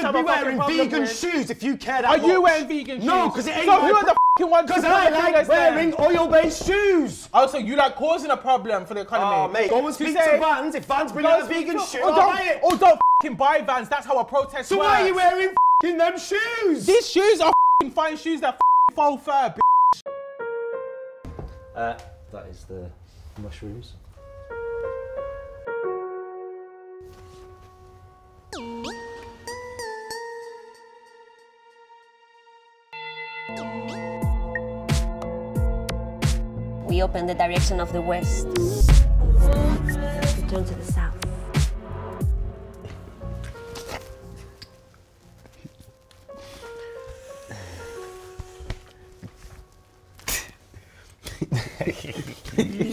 should be wearing vegan shoes if you care that much. Are you wearing vegan shoes? No, because it ain't. So who are the fucking ones? Because I like wearing oil-based shoes. Oh, so you like causing a problem for the economy? Oh, mate. Go and speak to Vans. If Vans bring out a vegan shoe, I'll buy it. Or don't fucking buy Vans. That's how a protest works. So why are you wearing fucking them shoes? These shoes are fucking fine shoes that fucking fall fur, bitch. That is the mushrooms. We open the direction of the west. We turn to the south.